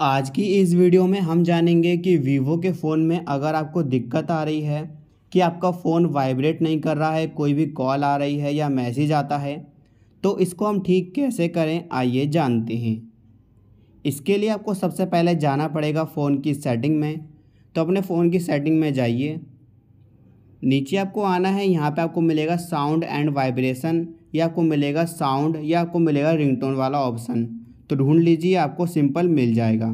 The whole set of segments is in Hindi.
आज की इस वीडियो में हम जानेंगे कि वीवो के फ़ोन में अगर आपको दिक्कत आ रही है कि आपका फ़ोन वाइब्रेट नहीं कर रहा है, कोई भी कॉल आ रही है या मैसेज आता है, तो इसको हम ठीक कैसे करें आइए जानते हैं। इसके लिए आपको सबसे पहले जाना पड़ेगा फ़ोन की सेटिंग में। तो अपने फ़ोन की सेटिंग में जाइए, नीचे आपको आना है, यहाँ पे आपको मिलेगा साउंड एंड वाइब्रेशन या आपको मिलेगा साउंड या आपको मिलेगा रिंगटोन वाला ऑप्शन। तो ढूंढ लीजिए, आपको सिंपल मिल जाएगा।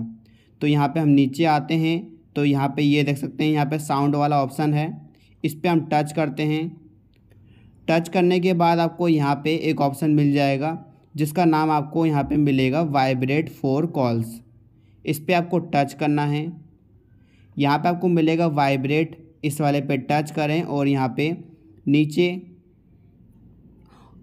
तो यहाँ पे हम नीचे आते हैं तो यहाँ पे ये देख सकते हैं, यहाँ पे साउंड वाला ऑप्शन है, इस पर हम टच करते हैं। टच करने के बाद आपको यहाँ पे एक ऑप्शन मिल जाएगा जिसका नाम आपको यहाँ पे मिलेगा वाइब्रेट फॉर कॉल्स। इस पर आपको टच करना है, यहाँ पे आपको मिलेगा वाइब्रेट, इस वाले पे टच करें और यहाँ पे नीचे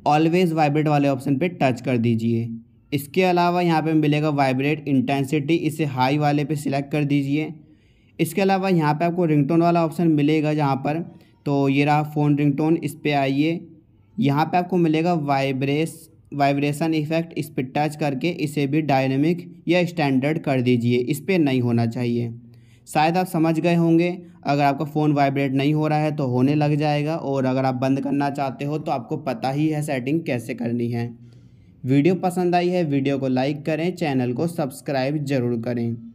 ऑलवेज़ वाइब्रेट वाले ऑप्शन पे टच कर दीजिए। इसके अलावा यहाँ पे मिलेगा वाइब्रेट इंटेंसिटी, इसे हाई वाले पे सिलेक्ट कर दीजिए। इसके अलावा यहाँ पे आपको रिंगटोन वाला ऑप्शन मिलेगा जहाँ पर, तो ये रहा फ़ोन रिंगटोन, इस पर आइए। यहाँ पे आपको मिलेगा वाइब्रेशन इफ़ेक्ट, इस पर टच करके इसे भी डायनेमिक या स्टैंडर्ड कर दीजिए, इस पर नहीं होना चाहिए। शायद आप समझ गए होंगे, अगर आपका फ़ोन वाइब्रेट नहीं हो रहा है तो होने लग जाएगा, और अगर आप बंद करना चाहते हो तो आपको पता ही है सेटिंग कैसे करनी है। वीडियो पसंद आई है, वीडियो को लाइक करें, चैनल को सब्सक्राइब ज़रूर करें।